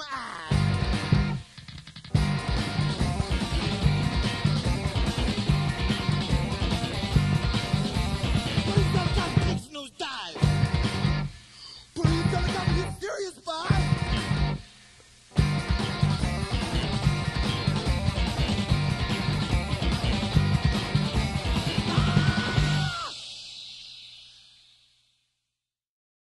Come on.